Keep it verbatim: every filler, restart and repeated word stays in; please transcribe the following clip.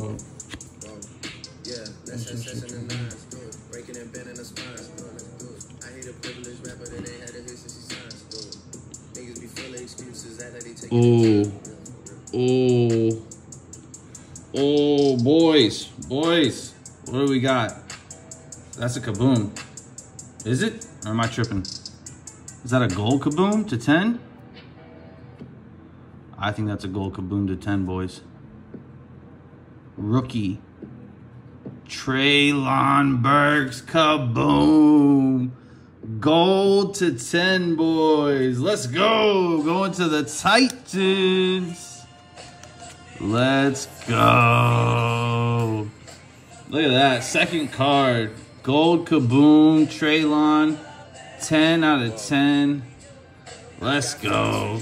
Boom. Yeah, that's success in the nines. Breaking and bending the spines. I hate a privileged rapper that ain't had a history since he signed. Niggas be full of excuses that they take. Ooh. Ooh. Oh, boys. Boys. What do we got? That's a Kaboom. Is it? Or am I tripping? Is that a gold Kaboom to ten? I think that's a gold Kaboom to ten, boys. Rookie. Treylon Burks Kaboom. Gold to ten, boys. Let's go. Going to the Titans. Let's go. Look at that. Second card. Gold Kaboom. Treylon. ten out of ten. Let's go.